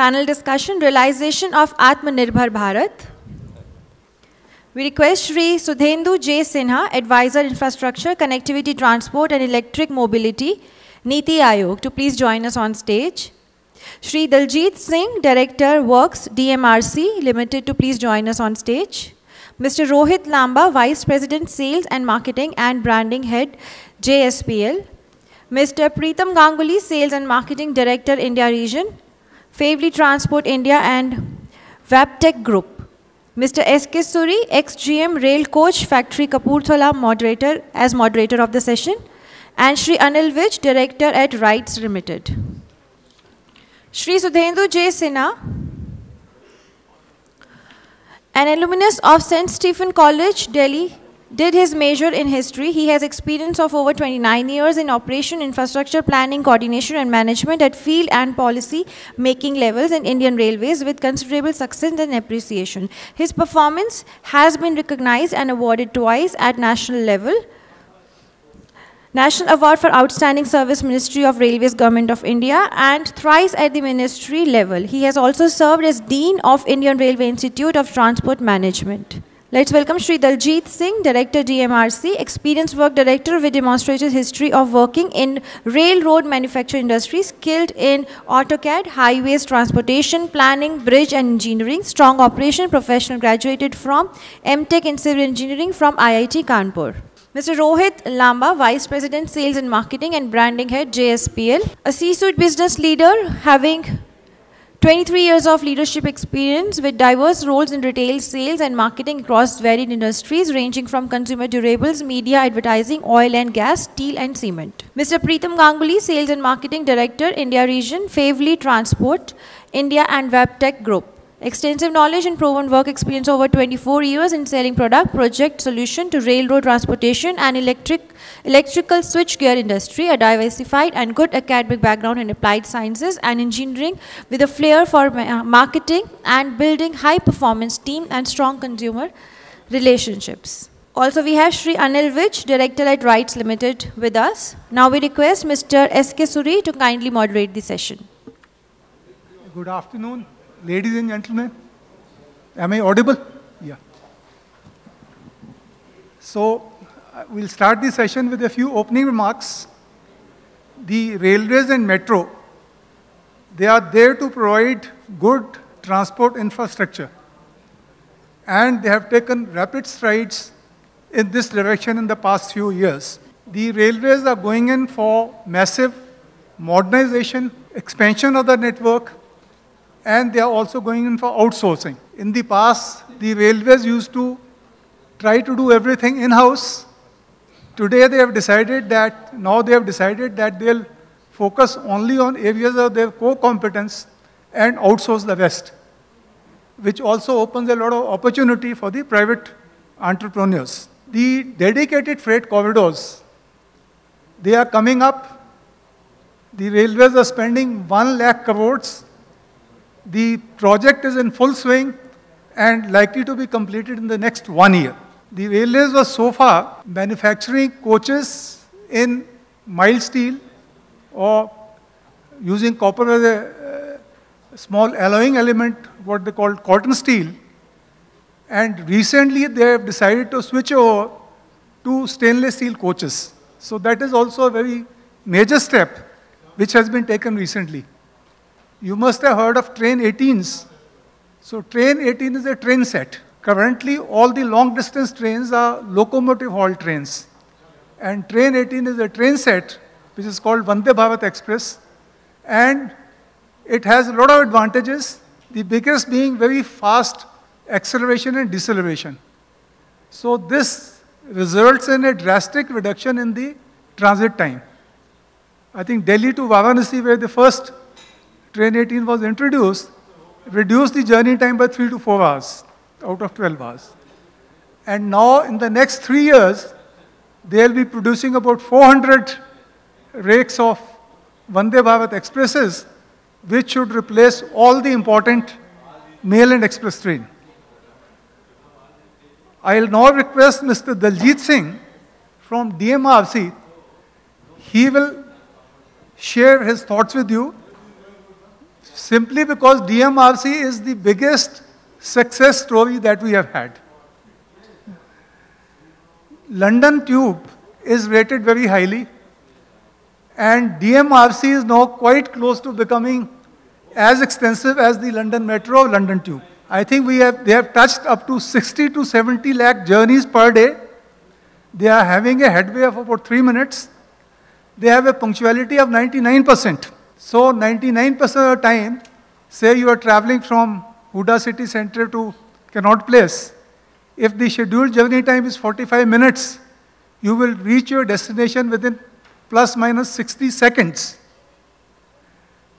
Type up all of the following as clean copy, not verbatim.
Panel discussion, realization of Atmanirbhar Bharat. We request Shri Sudhendu J. Sinha, Advisor Infrastructure, Connectivity, Transport and Electric Mobility, Niti Aayog, to please join us on stage. Shri Daljit Singh, Director Works, DMRC Limited, to please join us on stage. Mr. Rohit Lamba, Vice President Sales and Marketing and Branding Head, JSPL. Mr. Pritam Ganguly, Sales and Marketing Director, India Region, Faiveley Transport India and Wabtec Group. Mr. S.K. Suri, ex-GM Rail Coach Factory Kapurthala, moderator, as moderator of the session. And Shri Anil Vij, Director at RITES Limited. Shri Sudhendu J. Sinha, an alumnus of St. Stephen College, Delhi, did his major in history. He has experience of over 29 years in operation, infrastructure planning, coordination and management at field and policy making levels in Indian Railways with considerable success and appreciation. His performance has been recognized and awarded twice at national level. National Award for Outstanding Service, Ministry of Railways, Government of India, and thrice at the ministry level. He has also served as Dean of Indian Railway Institute of Transport Management. Let's welcome Shri Daljit Singh, Director DMRC, Experienced Work Director with demonstrated history of working in railroad manufacturing industry, skilled in AutoCAD, highways, transportation, planning, bridge and engineering, strong operation professional, graduated from M.Tech in Civil Engineering from IIT Kanpur. Mr. Rohit Lamba, Vice President Sales and Marketing and Branding Head, JSPL, a C-suite business leader having 23 years of leadership experience with diverse roles in retail sales and marketing across varied industries ranging from consumer durables, media, advertising, oil and gas, steel and cement. Mr. Pritam Ganguly, Sales and Marketing Director, India Region, Faiveley Transport, India and Wabtec Group. Extensive knowledge and proven work experience over 24 years in selling product, project, solution to railroad transportation and electrical switchgear industry, a diversified and good academic background in applied sciences and engineering with a flair for marketing and building high-performance team and strong consumer relationships. Also, we have Shri Anil Vij, Director at RITES Limited, with us. Now we request Mr. S.K. Suri to kindly moderate the session. Good afternoon, ladies and gentlemen. Am I audible? Yeah. So, we'll start the session with a few opening remarks. The railways and metro, they are there to provide good transport infrastructure, and they have taken rapid strides in this direction in the past few years. The railways are going in for massive modernization, expansion of the network, and they are also going in for outsourcing. In the past, the railways used to try to do everything in-house. Today they have decided that, they'll focus only on areas of their core competence and outsource the rest, which also opens a lot of opportunity for the private entrepreneurs. The dedicated freight corridors, they are coming up. The railways are spending 1 lakh crores. The project is in full swing and likely to be completed in the next 1 year. The railways were so far manufacturing coaches in mild steel or using copper as a small alloying element, what they call cotton steel. And recently they have decided to switch over to stainless steel coaches. So that is also a very major step which has been taken recently. You must have heard of train 18s. So train 18 is a train set. Currently, all the long distance trains are locomotive haul trains. And train 18 is a train set, which is called Vande Bharat Express. And it has a lot of advantages, the biggest being very fast acceleration and deceleration. So this results in a drastic reduction in the transit time. I think Delhi to Varanasi, where the first Train 18 was introduced, reduced the journey time by 3 to 4 hours out of 12 hours. And now in the next 3 years, they'll be producing about 400 rakes of Vande Bharat Expresses, which should replace all the important mail and express train. I'll now request Mr. Daljit Singh from DMRC. He will share his thoughts with you. simply because DMRC is the biggest success story that we have had. London Tube is rated very highly, and DMRC is now quite close to becoming as extensive as the London Metro, London Tube. I think they have touched up to 60 to 70 lakh journeys per day. They are having a headway of about 3 minutes. They have a punctuality of 99%. So 99% of the time, say you are traveling from Huda city center to Connaught Place, if the scheduled journey time is 45 minutes, you will reach your destination within plus minus 60 seconds.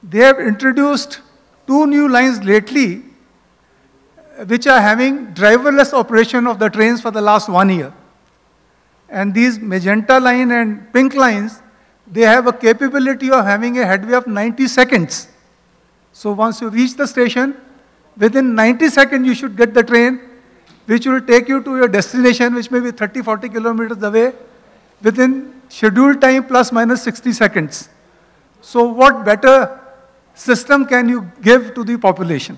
They have introduced 2 new lines lately, which are having driverless operation of the trains for the last 1 year. And these magenta line and pink lines, they have a capability of having a headway of 90 seconds. So once you reach the station, within 90 seconds you should get the train, which will take you to your destination, which may be 30, 40 kilometers away, within scheduled time plus minus 60 seconds. So what better system can you give to the population?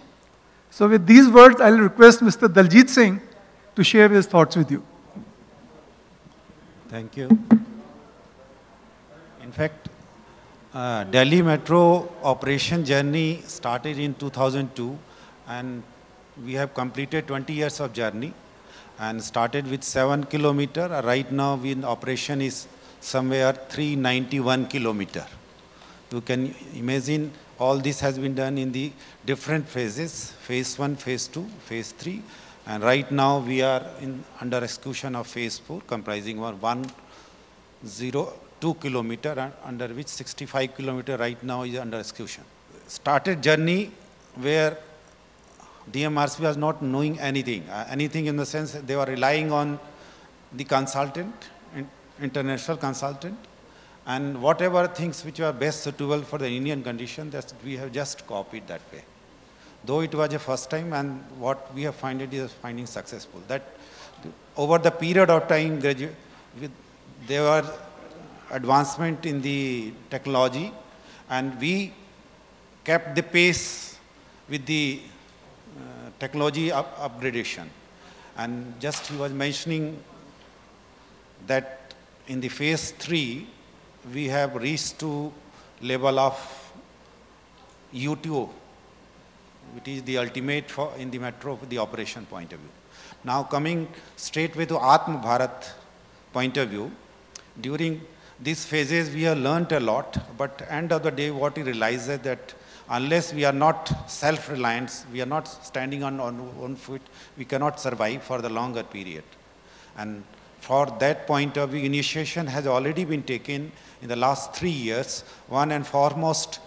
So with these words, I'll request Mr. Daljit Singh to share his thoughts with you. Thank you. In fact, Delhi Metro operation journey started in 2002, and we have completed 20 years of journey and started with 7 kilometer. Right now, in operation is somewhere 391 kilometer. You can imagine all this has been done in the different phases, phase 1, phase 2, phase 3. And right now we are under execution of phase 4, comprising 102 kilometer, under which 65 kilometer right now is under execution. Started journey where DMRC was not knowing anything, in the sense they were relying on the consultant, international consultant, and whatever things which were best suitable for the Indian condition, that we have just copied that way. Though it was a first time, and what we have found it is finding successful. That over the period of time, there were advancement in the technology, and we kept the pace with the technology upgradation. And just he was mentioning that in the phase 3, we have reached to level of UTO, which is the ultimate for in the metro, the operation point of view. Now coming straightway to Atma Bharat point of view, during these phases we have learnt a lot, but end of the day what we realize is that unless we are not self-reliant, we are not standing on our own foot, we cannot survive for the longer period. And for that point of view, initiation has already been taken in the last 3 years. One and foremost,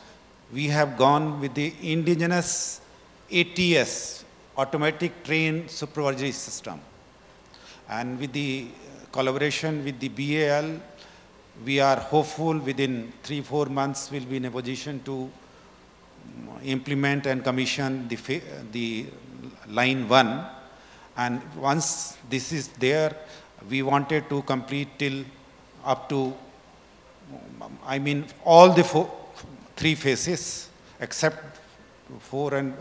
we have gone with the indigenous ATS, Automatic Train Supervisory System. And with the collaboration with the BAL, we are hopeful within 3-4 months we'll be in a position to implement and commission the line 1. And once this is there, we wanted to complete till up to, I mean, all the 3 phases, except 9,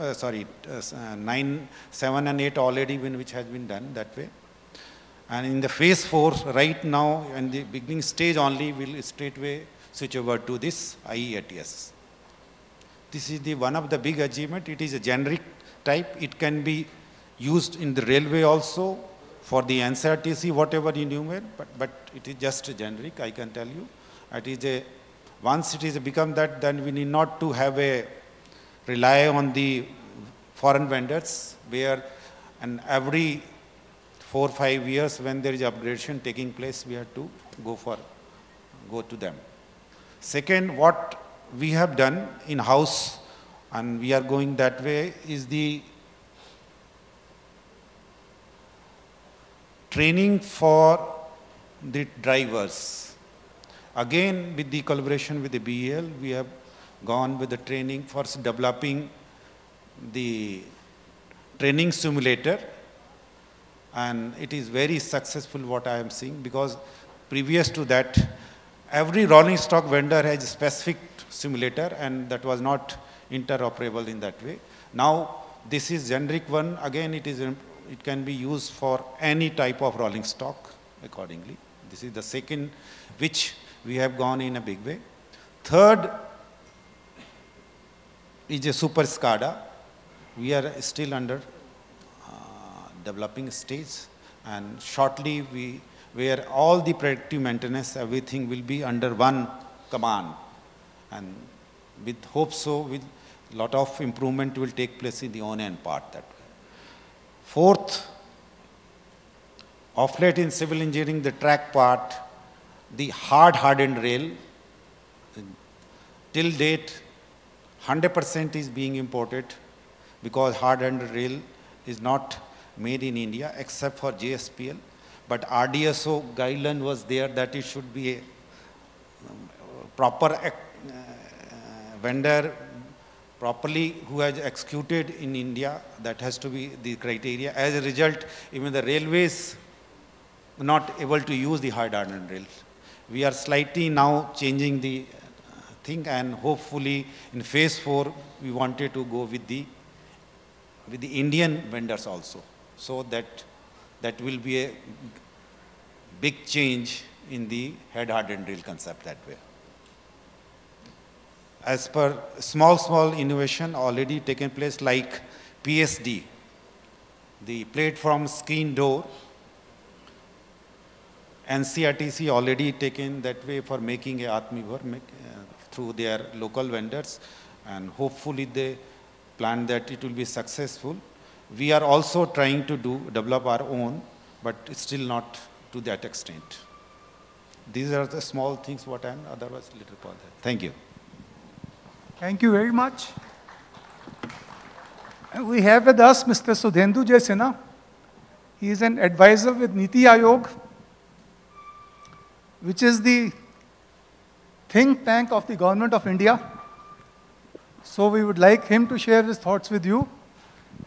7 and 8 already been, which has been done that way. And in the phase 4, right now, in the beginning stage only, we'll straightway switch over to this IATS. This is the one of the big achievement. It is a generic type. It can be used in the railway also, for the NCRTC, whatever you enumerate, but it is just a generic, I can tell you. It is a, once it is become that, then we need not to have a rely on the foreign vendors, where and every 4-5 years when there is upgradation taking place, we have to go to them. Second, what we have done in house, and we are going that way, is the training for the drivers. Again, with the collaboration with the BEL, we have gone with the training for developing the training simulator, and it is very successful what I am seeing, because previous to that every rolling stock vendor has a specific simulator and that was not interoperable in that way. Now, this is generic one. Again, it can be used for any type of rolling stock accordingly. This is the second which we have gone in a big way. Third is a super SCADA. We are still under developing stage, and shortly where all the predictive maintenance, everything will be under one command. And with hope so, with lot of improvement will take place in the on-end part that way. Fourth, off late in civil engineering, the track part, the hard-hardened rail, till date 100% is being imported because hard-hardened rail is not made in India except for JSPL. But RDSO guideline was there that it should be a proper vendor properly who has executed in India. That has to be the criteria. As a result, even the railways not able to use the hard-hardened rails. We are slightly now changing the thing, and hopefully in phase 4 we wanted to go with the Indian vendors also. So that will be a big change in the hard-hardened rail concept that way. As per small innovation already taken place, like PSD, the platform screen door, NCRTC already taken that way for making a Atmanirbhar through their local vendors, and hopefully they plan that it will be successful. We are also trying to develop our own, but still not to that extent. These are the small things what I am otherwise little part. Thank you. Thank you very much. We have with us Mr. Sudhendu J. Sinha. He is an advisor with Niti Aayog, which is the think tank of the Government of India. So we would like him to share his thoughts with you.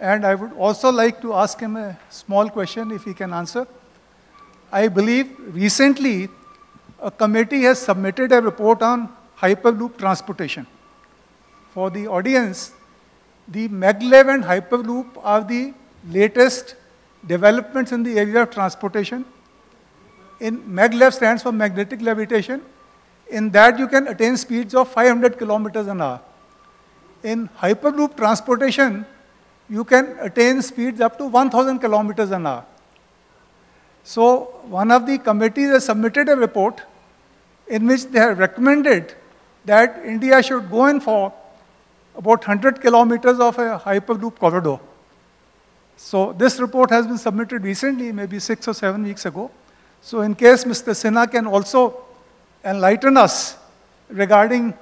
And I would also like to ask him a small question if he can answer. I believe recently a committee has submitted a report on Hyperloop transportation. For the audience, the Maglev and Hyperloop are the latest developments in the area of transportation. In Maglev stands for magnetic levitation. In that you can attain speeds of 500 kilometers an hour. In Hyperloop transportation, you can attain speeds up to 1,000 kilometers an hour. So one of the committees has submitted a report in which they have recommended that India should go in for about 100 kilometers of a Hyperloop corridor. So this report has been submitted recently, maybe 6 or 7 weeks ago. So in case Mr. Sinha can also enlighten us regarding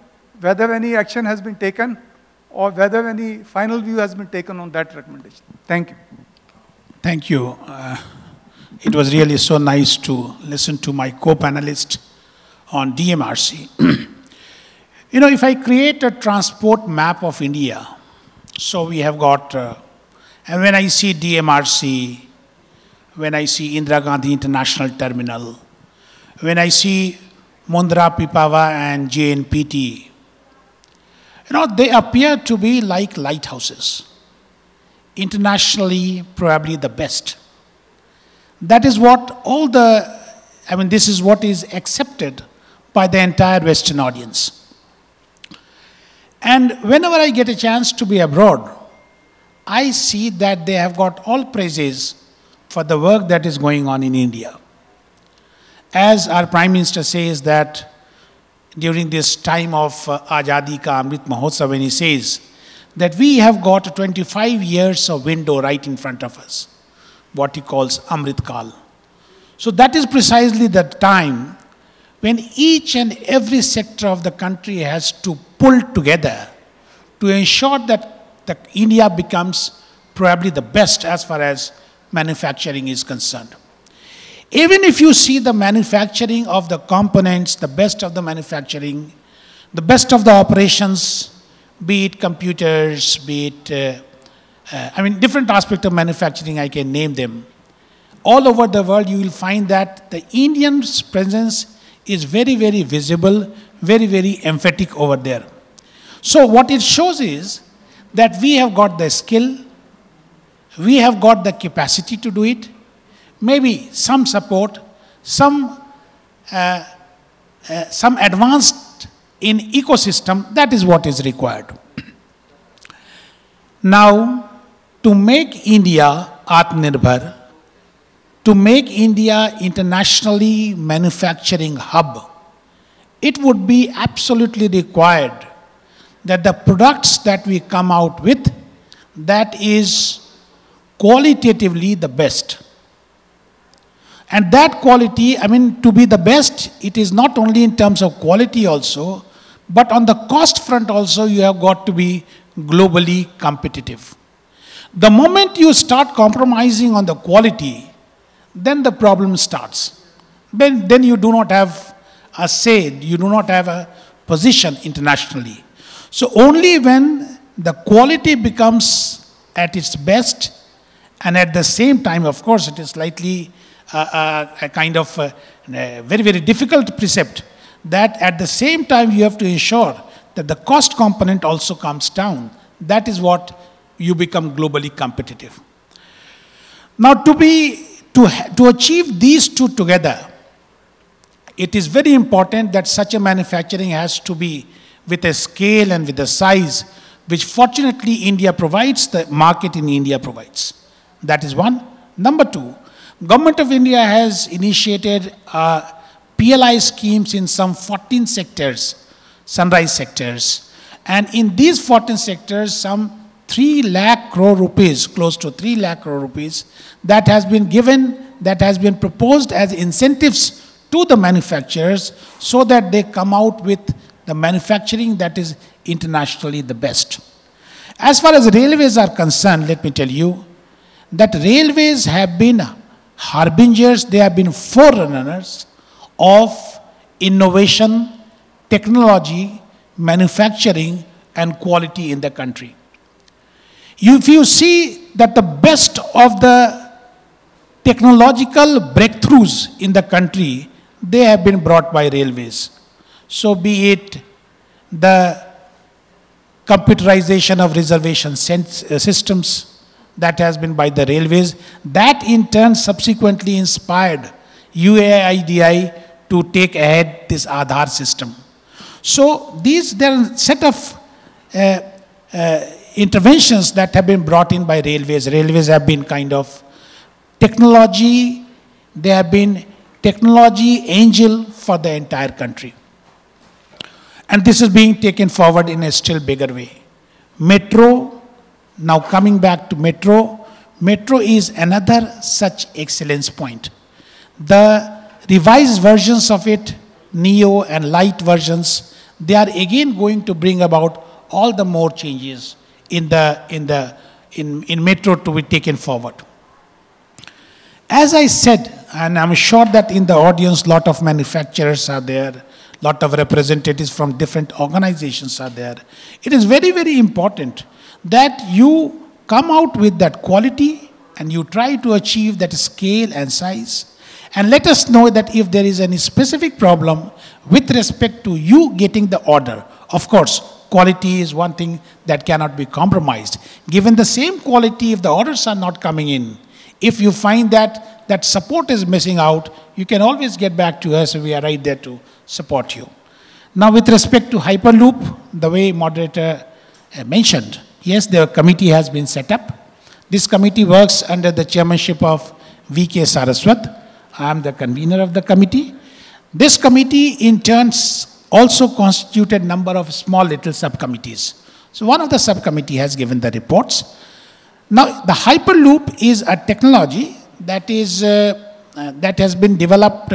whether any action has been taken or whether any final view has been taken on that recommendation. Thank you. Thank you. It was really so nice to listen to my co-panelist on DMRC. You know, if I create a transport map of India, so we have got, and when I see DMRC, when I see Indira Gandhi International Terminal, when I see Mundra Pipava and JNPT, you know, they appear to be like lighthouses. Internationally, probably the best. That is what all the, I mean, this is what is accepted by the entire Western audience. And whenever I get a chance to be abroad, I see that they have got all praises for the work that is going on in India. As our Prime Minister says that during this time of Azadi Ka Amrit Mahotsav, when he says that we have got 25 years of window right in front of us, what he calls Amrit Kal. So that is precisely the time when each and every sector of the country has to pull together to ensure that India becomes probably the best as far as manufacturing is concerned. Even if you see the manufacturing of the components, the best of the manufacturing, the best of the operations, be it computers, be it, I mean, different aspects of manufacturing, I can name them. All over the world, you will find that the Indian's presence is very, very visible, very, very emphatic over there. So what it shows is that we have got the skill, we have got the capacity to do it, maybe some support, some advanced in ecosystem, that is what is required. Now, to make India Atmanirbhar, to make India internationally manufacturing hub, it would be absolutely required that the products that we come out with, that is qualitatively the best. And that quality, I mean, to be the best, it is not only in terms of quality also, but on the cost front also, you have got to be globally competitive. The moment you start compromising on the quality, then the problem starts. Then you do not have a say, you do not have a position internationally. So only when the quality becomes at its best, and at the same time, of course, it is slightly a kind of a very, very difficult precept, that at the same time you have to ensure that the cost component also comes down. That is what you become globally competitive. Now to achieve these two together, it is very important that such a manufacturing has to be with a scale and with a size, which fortunately India provides, the market in India provides. That is one. Number two, Government of India has initiated PLI schemes in some 14 sectors, sunrise sectors. And in these 14 sectors, some 3 lakh crore rupees, close to 3 lakh crore rupees, that has been given, that has been proposed as incentives to the manufacturers so that they come out with the manufacturing that is internationally the best. As far as railways are concerned, let me tell you that railways have been harbingers, they have been forerunners of innovation, technology, manufacturing and quality in the country. If you see that the best of the technological breakthroughs in the country, they have been brought by railways. So be it the computerization of reservation systems, that has been by the railways, that in turn subsequently inspired UAIDI to take ahead this Aadhaar system. So these, there are a set of interventions that have been brought in by railways. Railways have been kind of technology, they have been technology angel for the entire country. And this is being taken forward in a still bigger way. Metro. Now coming back to Metro, Metro is another such excellence point. The revised versions of it, Neo and Light versions, they are again going to bring about all the more changes in Metro to be taken forward. As I said, and I'm sure that in the audience, lot of manufacturers are there, lot of representatives from different organizations are there. It is very, very important that you come out with that quality and you try to achieve that scale and size. And let us know that if there is any specific problem with respect to you getting the order. Of course, quality is one thing that cannot be compromised. Given the same quality, if the orders are not coming in, if you find that that support is missing out, you can always get back to us. We are right there to support you. Now, with respect to Hyperloop, the way moderator mentioned, yes, the committee has been set up. This committee works under the chairmanship of V.K. Saraswat. I am the convener of the committee. This committee in turn also constituted a number of small little subcommittees. So one of the subcommittee has given the reports. Now the Hyperloop is a technology that has been developed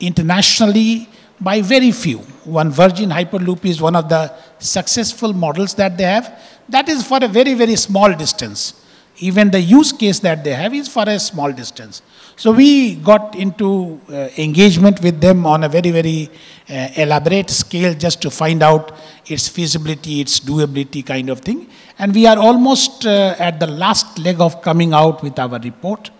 internationally by very few. One Virgin Hyperloop is one of the successful models that they have. That is for a very, very small distance. Even the use case that they have is for a small distance. So we got into engagement with them on a very, very elaborate scale just to find out its feasibility, its doability kind of thing. And we are almost at the last leg of coming out with our report,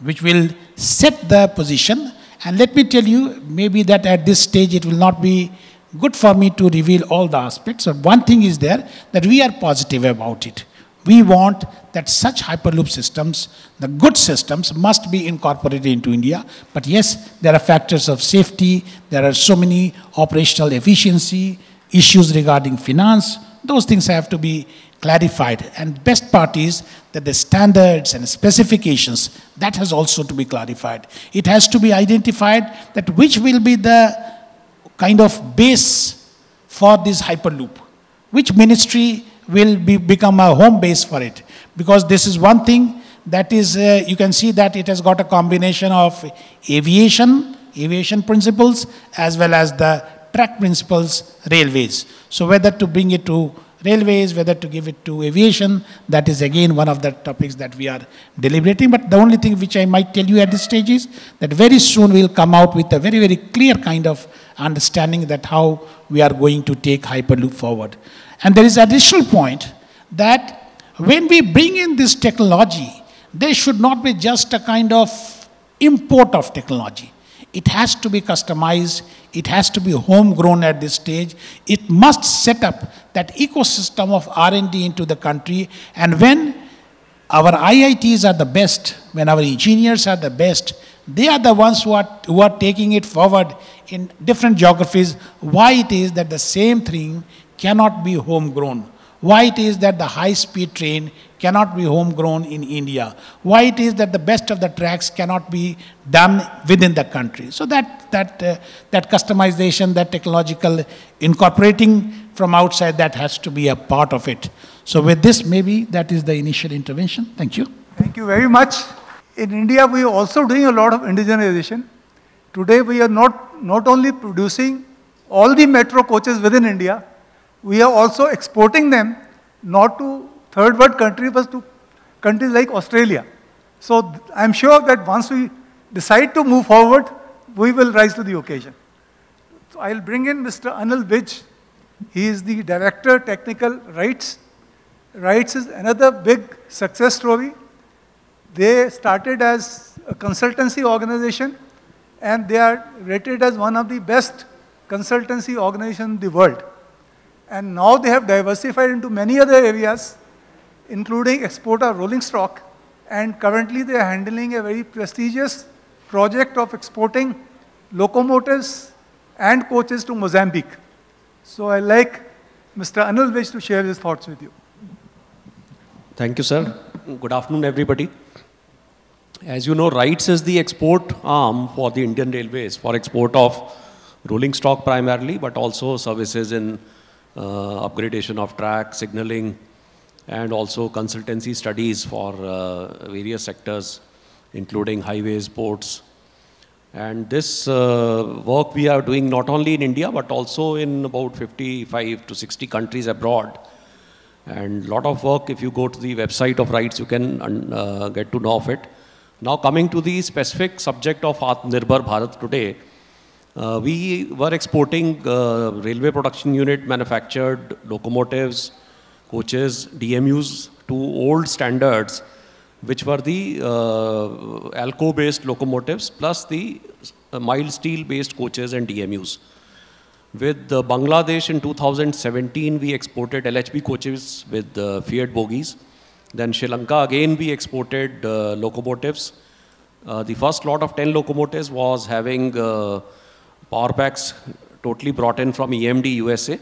which will set the position. And let me tell you, maybe that at this stage it will not be good for me to reveal all the aspects. So one thing is there that we are positive about it. We want that such hyperloop systems, the good systems, must be incorporated into India. But yes, there are factors of safety, there are so many operational efficiency, issues regarding finance, those things have to be clarified. And best part is that the standards and specifications, that has also to be clarified. It has to be identified that which will be the kind of base for this hyperloop, which ministry will become a home base for it. Because this is one thing that is, you can see that it has got a combination of aviation principles as well as the track principles, railways. So whether to bring it to railways, whether to give it to aviation, that is again one of the topics that we are deliberating. But the only thing which I might tell you at this stage is that very soon we will come out with a very, very clear kind of understanding that how we are going to take Hyperloop forward. And there is an additional point that when we bring in this technology, there should not be just a kind of import of technology. It has to be customized, it has to be homegrown at this stage. It must set up that ecosystem of R&D into the country. And when our IITs are the best, when our engineers are the best, they are the ones who are taking it forward in different geographies. Why it is that the same thing cannot be homegrown? Why it is that the high-speed train cannot be homegrown in India? Why it is that the best of the tracks cannot be done within the country? So that customization, that technological incorporating from outside, that has to be a part of it. So with this, maybe that is the initial intervention. Thank you. Thank you very much. In India, we are also doing a lot of indigenization. Today, we are not only producing all the metro coaches within India, we are also exporting them, not to third world countries, but to countries like Australia. So I'm sure that once we decide to move forward, we will rise to the occasion. So I'll bring in Mr. Anil Vij. He is the Director Technical RITES. RITES is another big success story. They started as a consultancy organization, and they are rated as one of the best consultancy organizations in the world. And now they have diversified into many other areas, including export of rolling stock. And currently they are handling a very prestigious project of exporting locomotives and coaches to Mozambique. So I like Mr. Anil Vij to share his thoughts with you. Thank you, sir. Good afternoon, everybody. As you know, RITES is the export arm for the Indian Railways for export of rolling stock primarily, but also services in upgradation of track, signaling, and also consultancy studies for various sectors, including highways, ports. And this work we are doing not only in India, but also in about 55 to 60 countries abroad. And a lot of work, if you go to the website of RITES, you can get to know of it. Now coming to the specific subject of Atmanirbhar Bharat today, we were exporting railway production unit manufactured locomotives, coaches, DMUs to old standards, which were the ALCO-based locomotives plus the mild steel-based coaches and DMUs. With Bangladesh in 2017, we exported LHB coaches with Fiat bogies. Then Sri Lanka, again, we exported locomotives. The first lot of 10 locomotives was having power packs totally brought in from EMD, USA.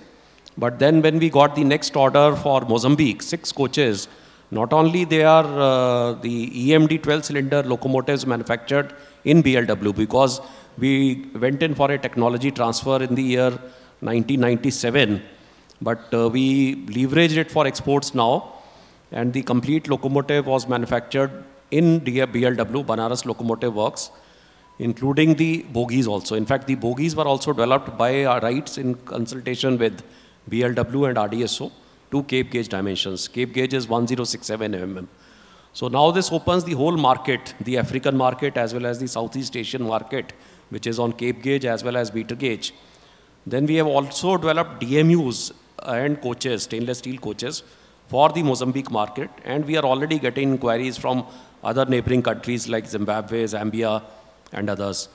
But then when we got the next order for Mozambique, 6 coaches, not only they are the EMD 12-cylinder locomotives manufactured in BLW, because we went in for a technology transfer in the year 1997, but we leveraged it for exports now. And the complete locomotive was manufactured in BLW, Banaras Locomotive Works, including the bogies also. In fact, the bogies were also developed by RITES in consultation with BLW and RDSO to Cape Gauge dimensions. Cape Gauge is 1067 mm. So now this opens the whole market, the African market as well as the Southeast Asian market, which is on Cape Gauge as well as meter gauge. Then we have also developed DMUs and coaches, stainless steel coaches, for the Mozambique market. And we are already getting inquiries from other neighboring countries like Zimbabwe, Zambia, and others.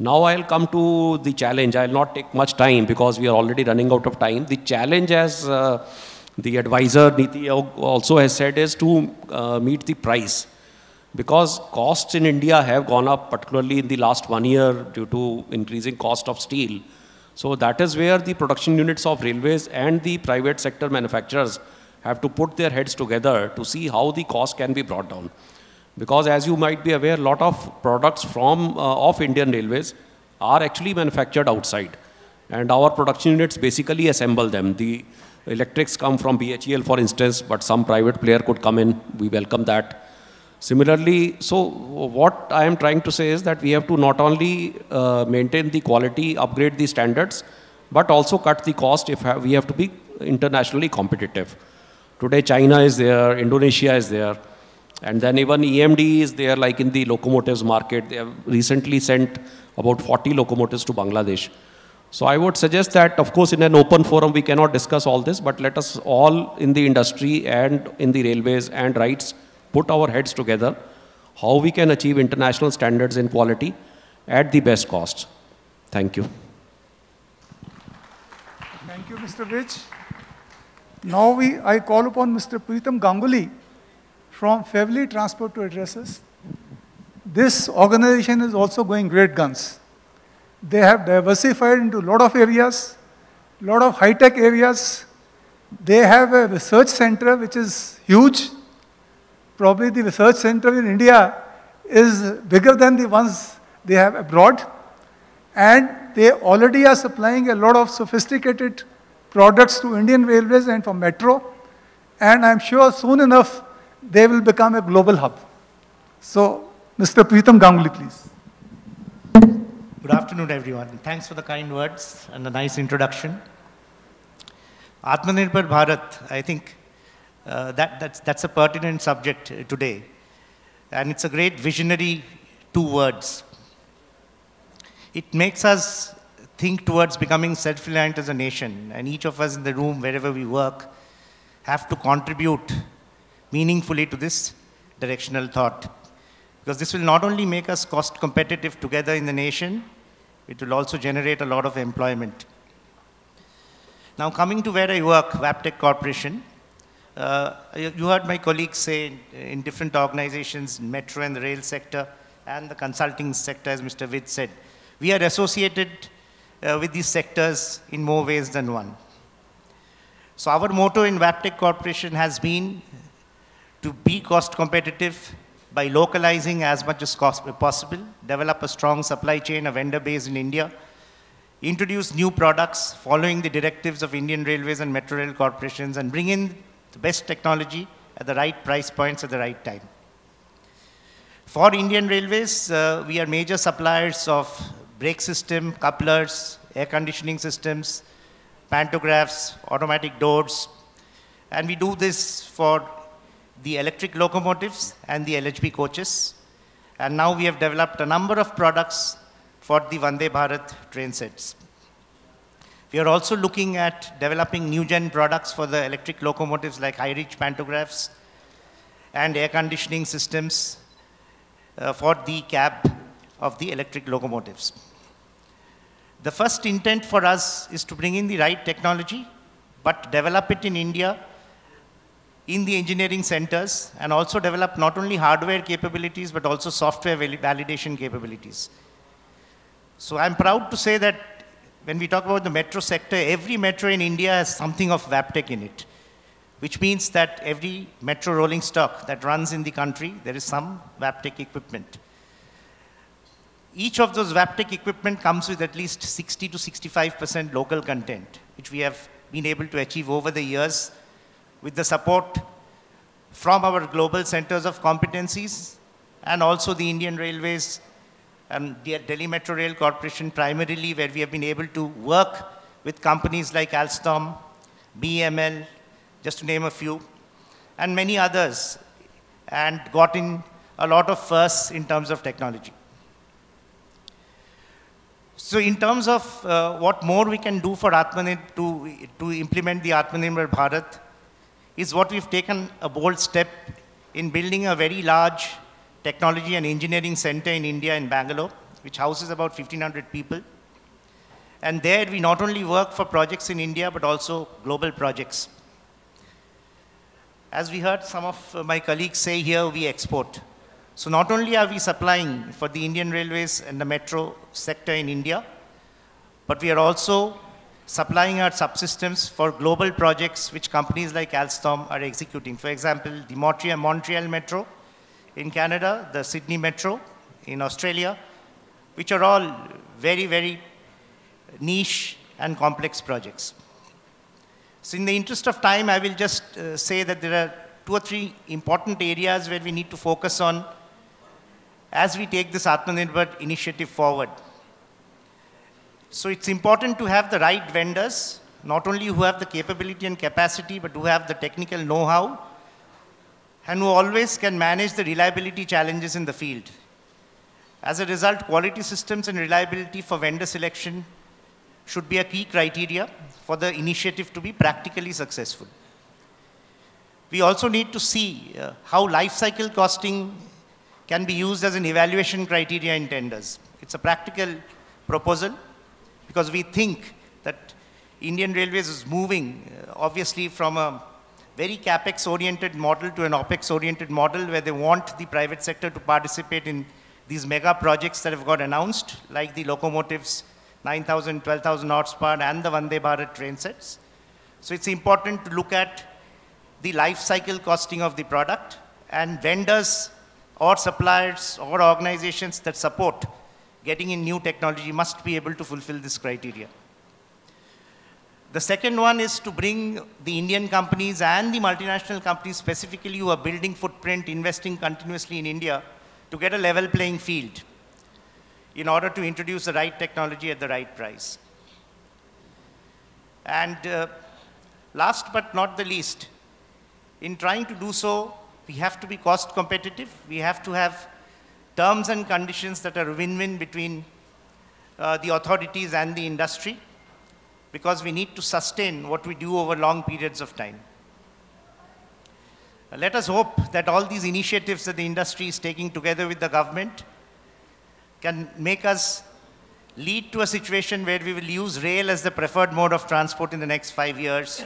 Now I'll come to the challenge. I'll not take much time because we are already running out of time. The challenge, as the advisor Niti Aayog also has said, is to meet the price. Because costs in India have gone up, particularly in the last 1 year due to increasing cost of steel. So that is where the production units of railways and the private sector manufacturers have to put their heads together to see how the cost can be brought down. Because as you might be aware, a lot of products from of Indian Railways are actually manufactured outside. And our production units basically assemble them. The electrics come from BHEL, for instance, but some private player could come in. We welcome that. Similarly, so what I am trying to say is that we have to not only maintain the quality, upgrade the standards, but also cut the cost if we have to be internationally competitive. Today, China is there, Indonesia is there. And then even EMD is there, like in the locomotives market. They have recently sent about 40 locomotives to Bangladesh. So I would suggest that, of course, in an open forum, we cannot discuss all this, but let us all in the industry and in the railways and RITES put our heads together, how we can achieve international standards in quality at the best cost. Thank you. Thank you, Mr. Vij. Now I call upon Mr. Pritam Ganguly from Faiveley Transport to address us. This organization is also going great guns. They have diversified into a lot of areas, a lot of high-tech areas. They have a research center which is huge. Probably the research center in India is bigger than the ones they have abroad. And they already are supplying a lot of sophisticated products to Indian Railways and for Metro. And I'm sure soon enough, they will become a global hub. So, Mr. Pritam Ganguly, please. Good afternoon, everyone. Thanks for the kind words and the nice introduction. Atmanirbhar Bharat, I think that's a pertinent subject today. And it's a great visionary two words. It makes us think towards becoming self-reliant as a nation. And each of us in the room, wherever we work, have to contribute meaningfully to this directional thought. Because this will not only make us cost competitive together in the nation, it will also generate a lot of employment. Now coming to where I work, Wabtec Corporation, you heard my colleagues say in different organizations, metro and the rail sector and the consulting sector, as Mr. Vij said, we are associated with these sectors in more ways than one. So our motto in Wabtec Corporation has been to be cost competitive by localizing as much as possible, develop a strong supply chain, a vendor base in India, introduce new products following the directives of Indian Railways and Metro Rail corporations, and bring in the best technology at the right price points at the right time. For Indian Railways, we are major suppliers of brake system, couplers, air conditioning systems, pantographs, automatic doors, and we do this for the electric locomotives and the LHB coaches. And now we have developed a number of products for the Vande Bharat train sets. We are also looking at developing new-gen products for the electric locomotives like high-reach pantographs and air conditioning systems for the cab of the electric locomotives. The first intent for us is to bring in the right technology, but develop it in India in the engineering centers, and also develop not only hardware capabilities, but also software validation capabilities. So I'm proud to say that when we talk about the metro sector, every metro in India has something of Wabtec in it, which means that every metro rolling stock that runs in the country, there is some Wabtec equipment. Each of those Wabtec equipment comes with at least 60 to 65% local content, which we have been able to achieve over the years with the support from our global centers of competencies and also the Indian Railways and the Delhi Metro Rail Corporation primarily, where we have been able to work with companies like Alstom, BML, just to name a few, and many others, and got in a lot of firsts in terms of technology. So in terms of what more we can do for Atmanirbhar to implement the Atmanirbhar Bharat, is what we've taken a bold step in building a very large technology and engineering center in India in Bangalore, which houses about 1,500 people. And there we not only work for projects in India, but also global projects. As we heard some of my colleagues say here, we export. So not only are we supplying for the Indian Railways and the metro sector in India, but we are also supplying our subsystems for global projects which companies like Alstom are executing. For example, the Montreal Metro in Canada, the Sydney Metro in Australia, which are all very, very niche and complex projects. So in the interest of time, I will just say that there are two or three important areas where we need to focus on as we take this Atmanirbhar initiative forward. So it's important to have the right vendors, not only who have the capability and capacity, but who have the technical know-how, and who always can manage the reliability challenges in the field. As a result, quality systems and reliability for vendor selection should be a key criteria for the initiative to be practically successful. We also need to see how life cycle costing can be used as an evaluation criteria in tenders. It's a practical proposal because we think that Indian Railways is moving obviously from a very CapEx-oriented model to an OpEx-oriented model where they want the private sector to participate in these mega projects that have got announced, like the locomotives, 9,000, 12,000 horsepower, and the Vande Bharat train sets. So it's important to look at the life cycle costing of the product, and vendors or suppliers or organizations that support getting in new technology must be able to fulfill this criteria. The second one is to bring the Indian companies and the multinational companies specifically who are building footprint, investing continuously in India, to get a level playing field in order to introduce the right technology at the right price. And last but not the least, in trying to do so, we have to be cost competitive. We have to have terms and conditions that are win-win between the authorities and the industry, because we need to sustain what we do over long periods of time. Let us hope that all these initiatives that the industry is taking together with the government can make us lead to a situation where we will use rail as the preferred mode of transport in the next 5 years.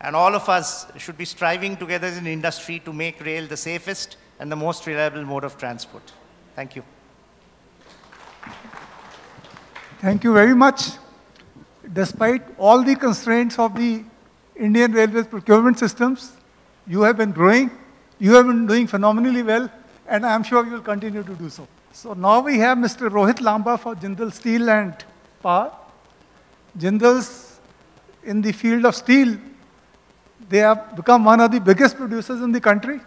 And all of us should be striving together as an industry to make rail the safest and the most reliable mode of transport. Thank you. Thank you very much. Despite all the constraints of the Indian Railways procurement systems, you have been growing, you have been doing phenomenally well, and I'm sure you will continue to do so. So now we have Mr. Rohit Lamba for Jindal Steel and Power. Jindals, in the field of steel, they have become one of the biggest producers in the country.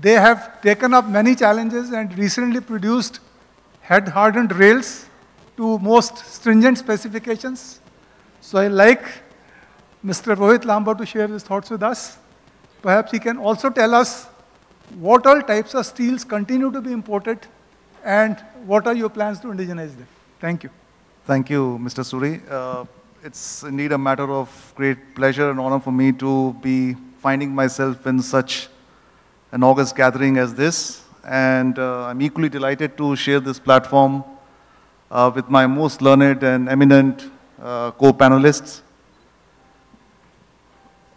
They have taken up many challenges and recently produced head-hardened rails to most stringent specifications. So I like Mr. Rohit Lamba to share his thoughts with us. Perhaps he can also tell us what all types of steels continue to be imported and what are your plans to indigenize them. Thank you. Thank you, Mr. Suri. It's indeed a matter of great pleasure and honor for me to be finding myself in such an august gathering as this. And I'm equally delighted to share this platform with my most learned and eminent co-panelists.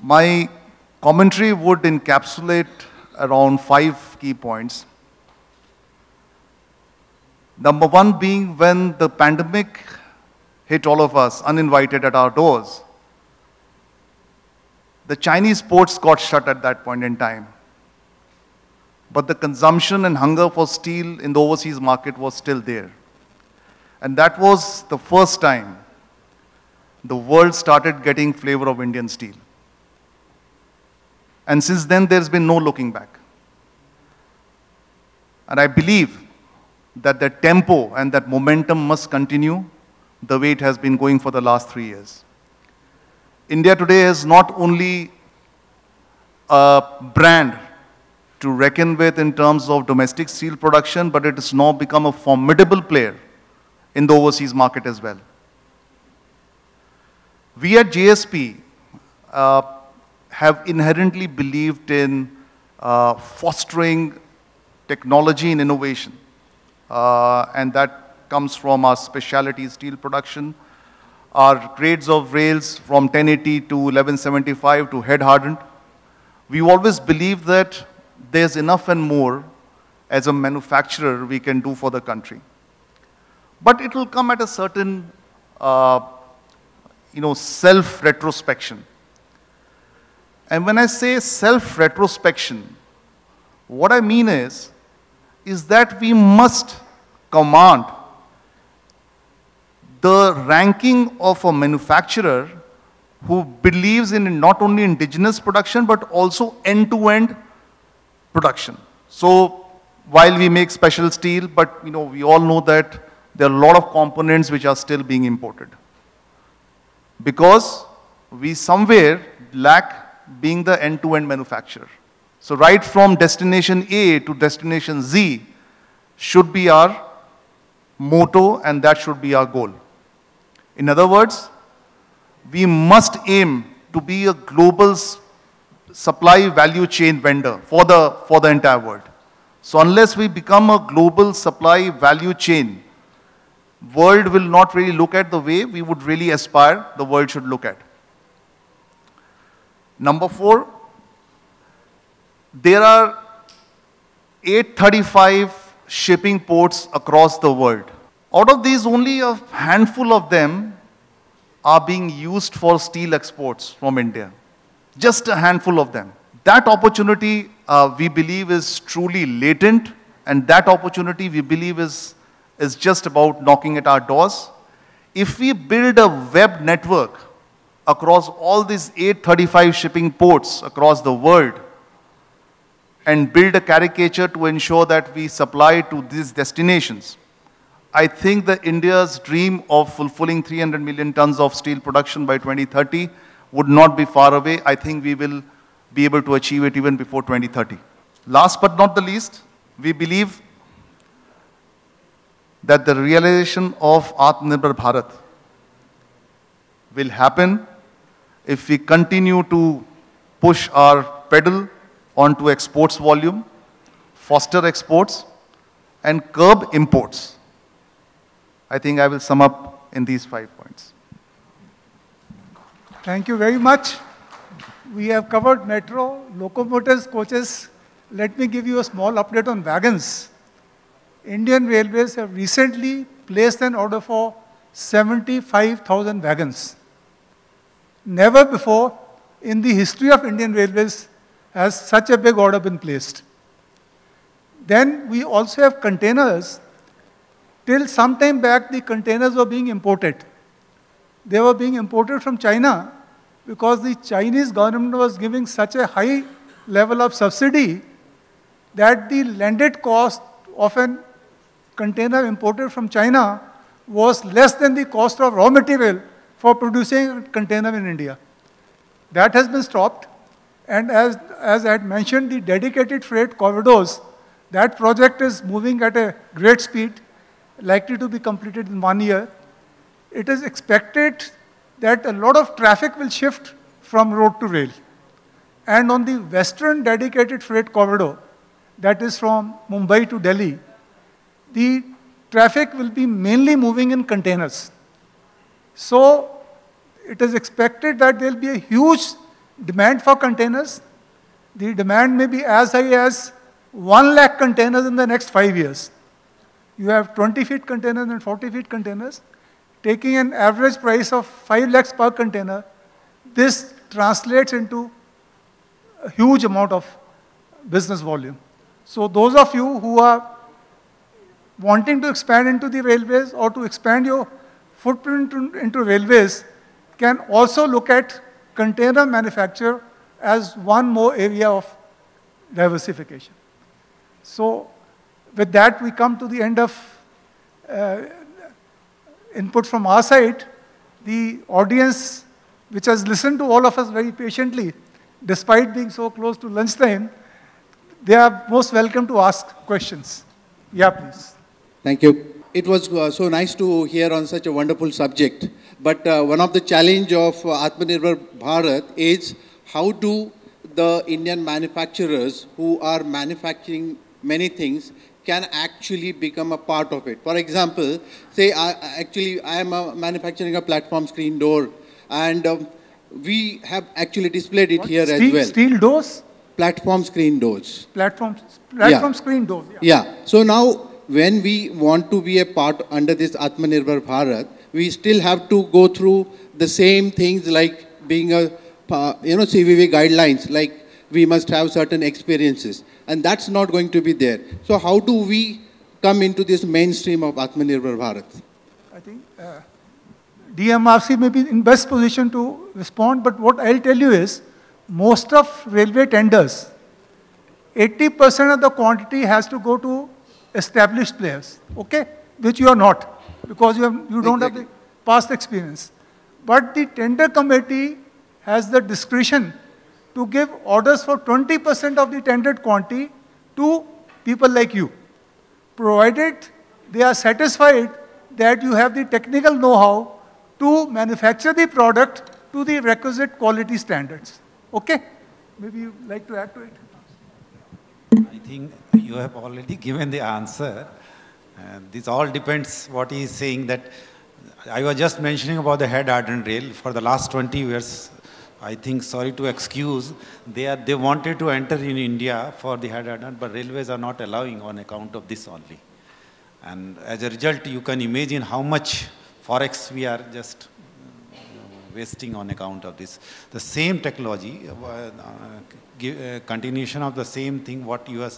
My commentary would encapsulate around 5 key points. Number one being, when the pandemic hit all of us uninvited at our doors, the Chinese ports got shut at that point in time. But the consumption and hunger for steel in the overseas market was still there. And that was the first time the world started getting flavor of Indian steel. And since then, there's been no looking back. And I believe that the tempo and that momentum must continue the way it has been going for the last 3 years. India today is not only a brand to reckon with in terms of domestic steel production, but it has now become a formidable player in the overseas market as well. We at JSP have inherently believed in fostering technology and innovation and that comes from our specialty steel production. Our grades of rails from 1080 to 1175 to head hardened. We always believe that there's enough and more as a manufacturer we can do for the country. But it will come at a certain, self-retrospection. And when I say self-retrospection, what I mean is that we must command the ranking of a manufacturer who believes in not only indigenous production, but also end-to-end production. So while we make special steel, but we all know that there are a lot of components which are still being imported. Because we somewhere lack being the end-to-end manufacturer. So right from destination A to destination Z should be our motto, and that should be our goal. In other words, we must aim to be a global supply value chain vendor for the entire world. So unless we become a global supply value chain, world will not really look at the way we would really aspire the world should look at. Number four, there are 835 shipping ports across the world. Out of these, only a handful of them are being used for steel exports from India. Just a handful of them. That opportunity we believe is truly latent, and that opportunity we believe is just about knocking at our doors. If we build a web network across all these 835 shipping ports across the world and build a caricature to ensure that we supply to these destinations, I think that India's dream of fulfilling 300 million tons of steel production by 2030 would not be far away. I think we will be able to achieve it even before 2030. Last but not the least, we believe that the realization of Atmanirbhar Bharat will happen if we continue to push our pedal onto exports volume, foster exports, and curb imports. I think I will sum up in these 5 points. Thank you very much. We have covered metro, locomotives, coaches. Let me give you a small update on wagons. Indian Railways have recently placed an order for 75,000 wagons. Never before in the history of Indian Railways has such a big order been placed. Then we also have containers. Till some time back, the containers were being imported. They were being imported from China because the Chinese government was giving such a high level of subsidy that the landed cost of a container imported from China was less than the cost of raw material for producing a container in India. That has been stopped. And as I had mentioned, the dedicated freight corridors, that project is moving at a great speed, likely to be completed in 1 year. It is expected that a lot of traffic will shift from road to rail. And on the western dedicated freight corridor, that is from Mumbai to Delhi, the traffic will be mainly moving in containers. So it is expected that there will be a huge demand for containers. The demand may be as high as 1 lakh containers in the next 5 years. You have 20-feet containers and 40-feet containers. Taking an average price of 5 lakhs per container, this translates into a huge amount of business volume. So those of you who are wanting to expand into the railways or to expand your footprint into railways can also look at container manufacture as one more area of diversification. So with that, we come to the end of input from our side. The audience, which has listened to all of us very patiently, despite being so close to lunchtime, they are most welcome to ask questions. Yeah, please. Thank you. It was so nice to hear on such a wonderful subject. But one of the challenge of Atmanirbhar Bharat is how do the Indian manufacturers who are manufacturing many things can actually become a part of it. For example, say I am manufacturing a platform screen door, and we have actually displayed it as well. Steel doors? Platform screen doors. Platform screen doors. Yeah. So now, when we want to be a part under this Atmanirbhar Bharat, we still have to go through the same things like being a, CVV guidelines, like we must have certain experiences. And that's not going to be there. So how do we come into this mainstream of Atmanirbhar Bharat? I think DMRC may be in best position to respond, but what I'll tell you is, most of railway tenders, 80% of the quantity has to go to established players, okay? Which you are not, because you don't have the past experience. But the tender committee has the discretion to give orders for 20% of the tendered quantity to people like you, provided they are satisfied that you have the technical know-how to manufacture the product to the requisite quality standards. Okay? Maybe you would like to add to it? I think you have already given the answer. This all depends what he is saying, that I was just mentioning about the head hardened rail. For the last 20 years, I think, sorry to excuse, they wanted to enter in India for the head hardened, but railways are not allowing on account of this only. And as a result, you can imagine how much forex we are just wasting on account of this. The same technology, continuation of the same thing what you are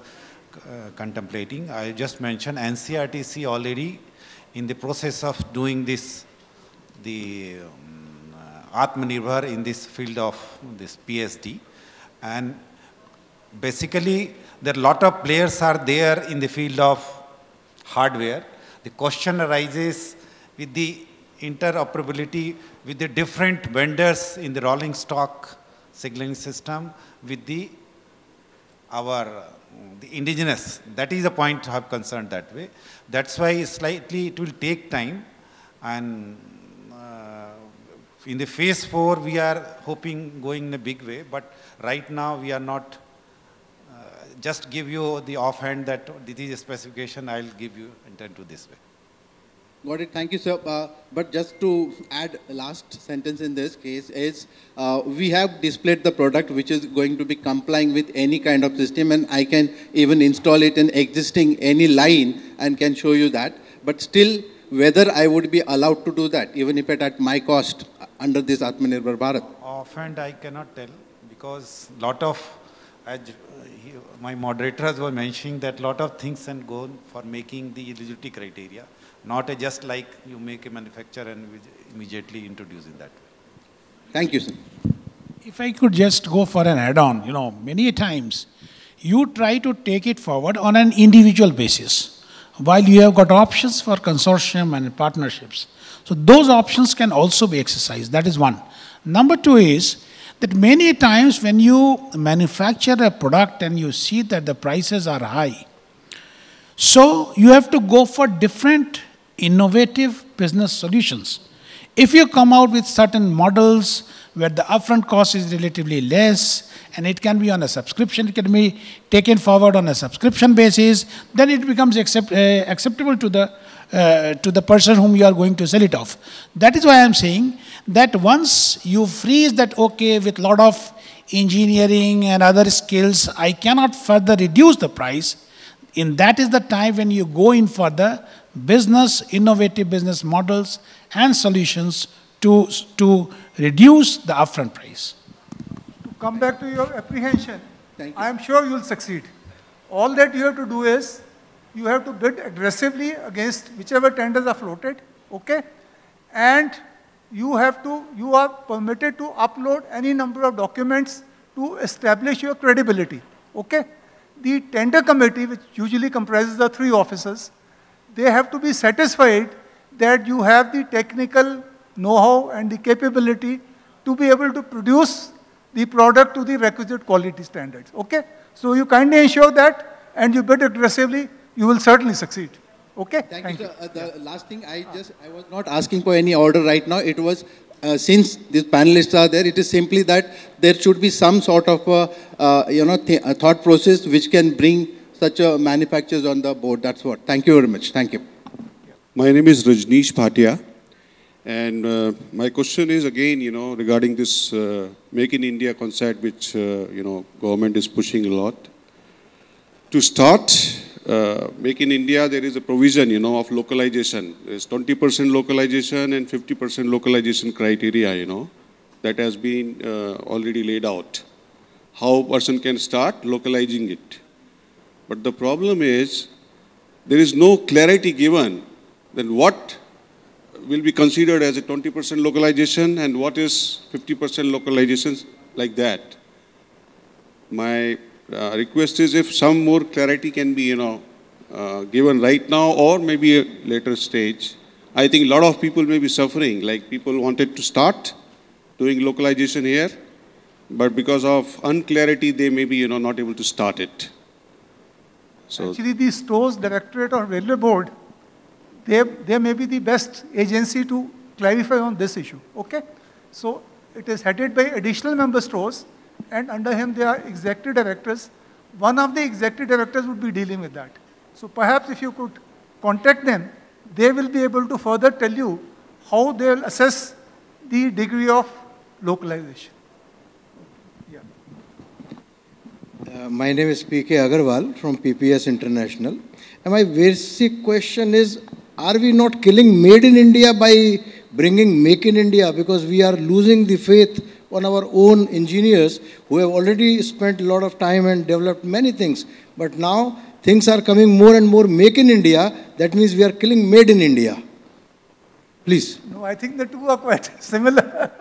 contemplating. I just mentioned NCRTC already in the process of doing this, the Atmanirbhar in this field of this PSD. And basically, there are a lot of players are there in the field of hardware. The question arises with the interoperability with the different vendors in the rolling stock signaling system with the indigenous. That is the point I have concerned that way. That's why slightly it will take time. And in the phase 4, we are hoping going in a big way. But right now, we are not just give you the offhand that this is a specification, I'll give you intent to this way. Got it. Thank you, sir. But just to add last sentence in this case is, we have displayed the product which is going to be complying with any kind of system, and I can even install it in existing any line and can show you that. But still, whether I would be allowed to do that, even if it at my cost under this Atmanirbhar Bharat. Often I cannot tell, because lot of, as my moderators were mentioning, that lot of things and go for making the eligibility criteria. Not just like you make a manufacturer and immediately introduce in that way. Thank you, sir. If I could just go for an add-on, many times you try to take it forward on an individual basis, while you have got options for consortium and partnerships. So those options can also be exercised. That is one. Number two is that many times when you manufacture a product and you see that the prices are high, so you have to go for different innovative business solutions. If you come out with certain models where the upfront cost is relatively less and it can be on a subscription, it can be taken forward on a subscription basis, then it becomes acceptable to the person whom you are going to sell it off. That is why I am saying that once you freeze that, okay, with lot of engineering and other skills, I cannot further reduce the price. In that is the time when you go in for the business, innovative business models and solutions to reduce the upfront price. To come back to your apprehension, I am sure you will succeed. All that you have to do is, you have to bid aggressively against whichever tenders are floated, okay? And you are permitted to upload any number of documents to establish your credibility, okay? The tender committee, which usually comprises the 3 officers, they have to be satisfied that you have the technical know-how and the capability to be able to produce the product to the requisite quality standards, okay? So you kindly ensure that, and you bid aggressively, you will certainly succeed. Okay? Thank you, sir. The last thing, I was not asking for any order right now. It was, since these panelists are there, it is simply that there should be some sort of a thought process which can bring such manufacturers on the board. That's what. Thank you very much. Thank you. My name is Rajneesh Bhatia, and my question is again, regarding this Make in India concept, which, government is pushing a lot. To start, Make in India, there is a provision, of localization. There's 20% localization and 50% localization criteria, that has been already laid out. How a person can start localizing it. But the problem is, there is no clarity given then what will be considered as a 20% localization and what is 50% localization, like that. My request is if some more clarity can be, given right now or maybe a later stage. I think a lot of people may be suffering, like people wanted to start doing localization here, but because of unclarity, they may be, not able to start it. So actually, the stores, directorate or railway board, they may be the best agency to clarify on this issue, okay? So it is headed by additional member stores, and under him there are executive directors. One of the executive directors would be dealing with that. So perhaps if you could contact them, they will be able to further tell you how they will assess the degree of localization. Yeah. My name is P.K. Agarwal from PPS International. And my basic question is, are we not killing Made in India by bringing Make in India? Because we are losing the faith on our own engineers who have already spent a lot of time and developed many things. But now things are coming more and more Make in India. That means we are killing Made in India. Please. No, I think the two are quite similar.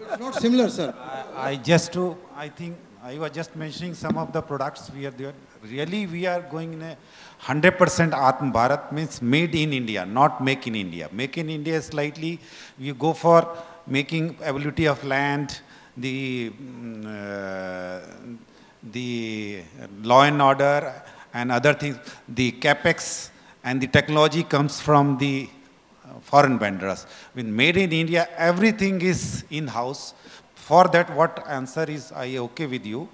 It's not similar, sir. I was just mentioning some of the products we are doing. Really, we are going in a 100% Atma Bharat, means made in India, not make in India. Make in India is slightly, you go for making availability of land, the law and order and other things. The capex and the technology comes from the foreign vendors. When made in India, everything is in-house. For that, what answer is I okay with you?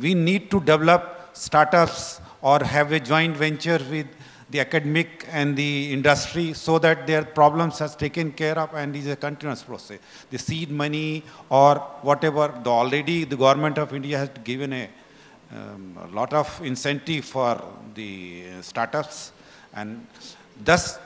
We need to develop startups or have a joint venture with the academic and the industry so that their problems are taken care of and is a continuous process. The seed money or whatever, already the government of India has given a lot of incentive for the startups, and thus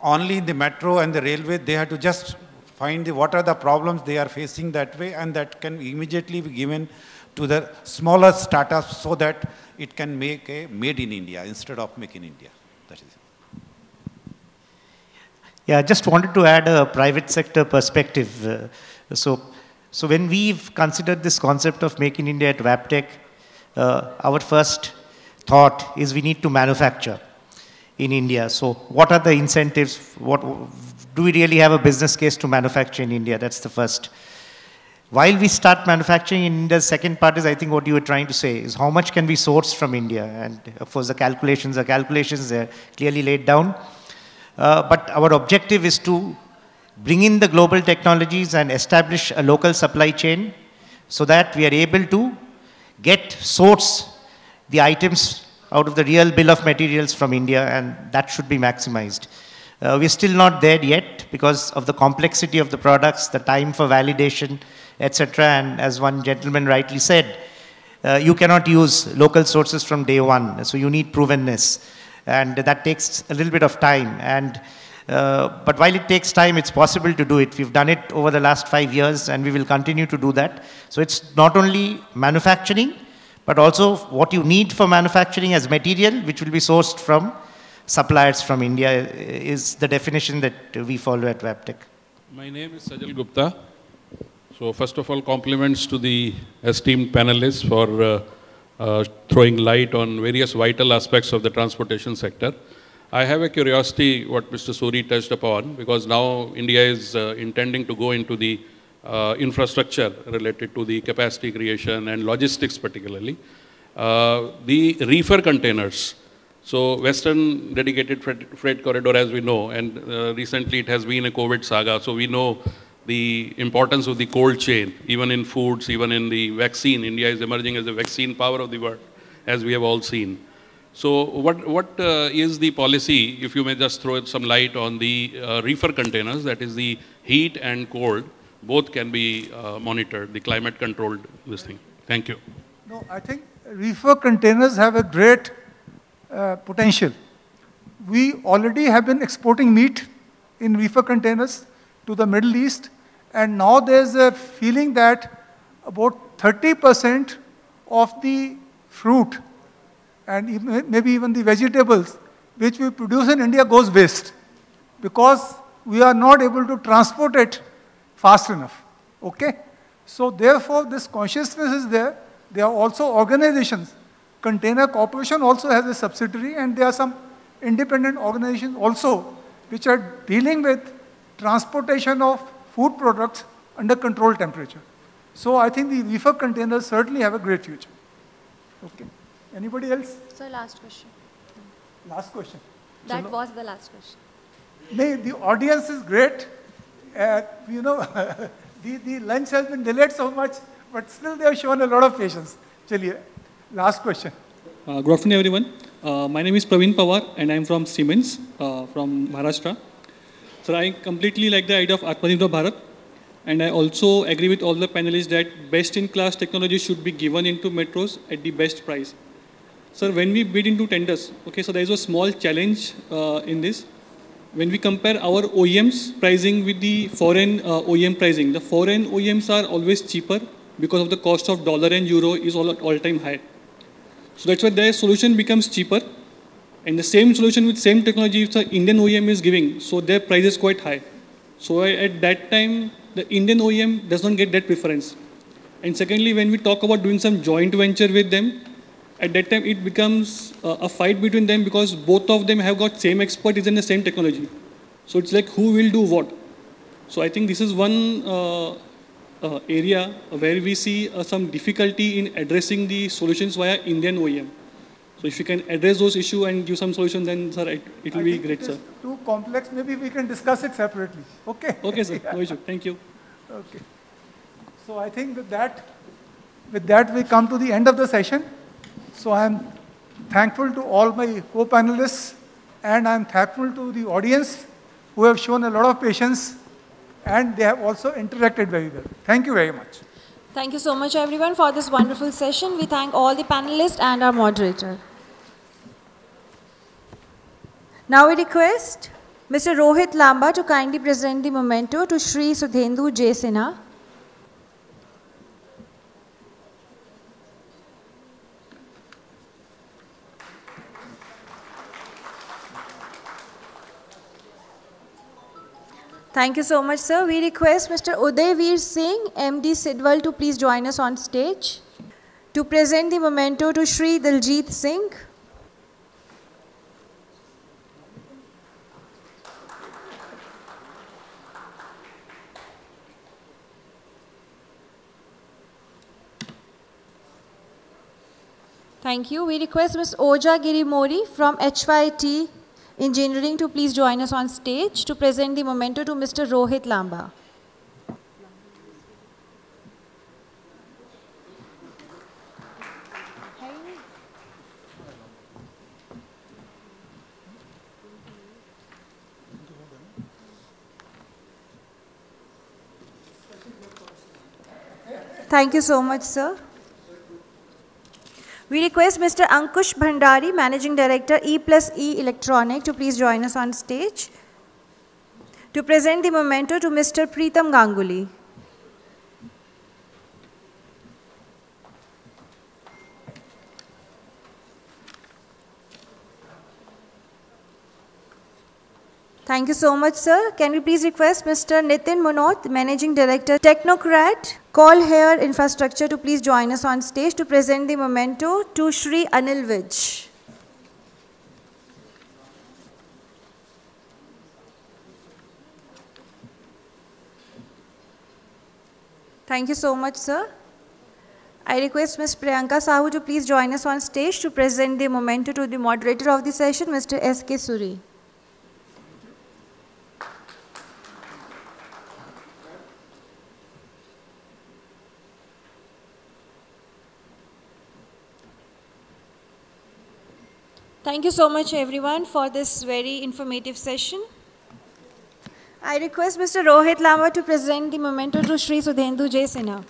only the metro and the railway, they have to just find what are the problems they are facing that way, and that can immediately be given to the smaller startups so that it can make a made in India instead of make in India. That is it. Yeah, I just wanted to add a private sector perspective. So when we've considered this concept of make in India at Wabtec, our first thought is we need to manufacture in India. So what are the incentives? What do we really have a business case to manufacture in India? That's the first. While we start manufacturing in India, the second part is, I think what you were trying to say, is how much can we source from India? And of course, the calculations are clearly laid down. But our objective is to bring in the global technologies and establish a local supply chain so that we are able to source the items out of the real bill of materials from India, and that should be maximized. We're still not there yet because of the complexity of the products, the time for validation, etc. And as one gentleman rightly said, you cannot use local sources from day one. So you need provenness. And that takes a little bit of time. And but while it takes time, it's possible to do it. We've done it over the last 5 years, and we will continue to do that. So it's not only manufacturing, but also what you need for manufacturing as material, which will be sourced from suppliers from India, is the definition that we follow at Wabtec. My name is Sajal Gupta. So first of all, compliments to the esteemed panelists for throwing light on various vital aspects of the transportation sector. I have a curiosity what Mr. Suri touched upon, because now India is intending to go into the infrastructure related to the capacity creation and logistics particularly. The reefer containers. So Western dedicated freight corridor, as we know, and recently it has been a COVID saga. So we know the importance of the cold chain, even in foods, even in the vaccine. India is emerging as a vaccine power of the world, as we have all seen. So what is the policy, if you may just throw some light on the reefer containers, that is the heat and cold, both can be monitored, the climate controlled, this thing. Thank you. No, I think reefer containers have a great potential. We already have been exporting meat in reefer containers to the Middle East, and now there's a feeling that about 30% of the fruit and even, maybe even the vegetables which we produce in India goes waste because we are not able to transport it fast enough. Okay? So therefore this consciousness is there. There are also organizations. Container Corporation also has a subsidiary, and there are some independent organizations also which are dealing with transportation of food products under controlled temperature. So I think the reefer containers certainly have a great future. Okay. Anybody else? Sir, last question. Last question. That so, was the last question. No, the audience is great. You know, the lunch has been delayed so much, but still they have shown a lot of patience. Chaliye, last question. Good afternoon, everyone. My name is Praveen Pawar, and I'm from Siemens, from Maharashtra. So I completely like the idea of Atmanirbhar Bharat, and I also agree with all the panelists that best-in-class technology should be given into metros at the best price. Sir, when we bid into tenders, okay, so there is a small challenge in this. When we compare our OEM's pricing with the foreign OEM pricing, the foreign OEMs are always cheaper because of the cost of dollar and euro is all-time high. So that's why their solution becomes cheaper. And the same solution with same technology if the Indian OEM is giving, so their price is quite high. So at that time, the Indian OEM does not get that preference. And secondly, when we talk about doing some joint venture with them, at that time it becomes a fight between them because both of them have got same expertise in the same technology. So it's like who will do what. So I think this is one area where we see some difficulty in addressing the solutions via Indian OEM. So if you can address those issues and give some solution, then, sir, it will be great, sir. Too complex. Maybe we can discuss it separately. Okay. Okay, sir. No issue. Thank you. Okay. So I think with that, we come to the end of the session. So I am thankful to all my co-panelists, and I am thankful to the audience who have shown a lot of patience, and they have also interacted very well. Thank you very much. Thank you so much, everyone, for this wonderful session. We thank all the panelists and our moderator. Now we request Mr. Rohit Lamba to kindly present the memento to Shri Sudhendu J. Sinha. Thank you so much, sir. We request Mr. Udayveer Singh, MD Sidwal, to please join us on stage to present the memento to Shri Daljit Singh. Thank you. We request Ms. Oja Girimori from HYT Engineering to please join us on stage to present the memento to Mr. Rohit Lamba. Thank you so much, sir. We request Mr. Ankush Bhandari, Managing Director, E+E Electronic, to please join us on stage to present the memento to Mr. Pritam Ganguly. Thank you so much, sir. Can we please request Mr. Nitin Munoz, Managing Director, Technocrat, Call Hair Infrastructure, to please join us on stage to present the memento to Shri Anil Vij. Thank you so much, sir. I request Ms. Priyanka Sahu to please join us on stage to present the memento to the moderator of the session, Mr. S.K. Suri. Thank you so much, everyone, for this very informative session. I request Mr. Rohit Lamba to present the memento to Shri Sudhendu J. Sinha.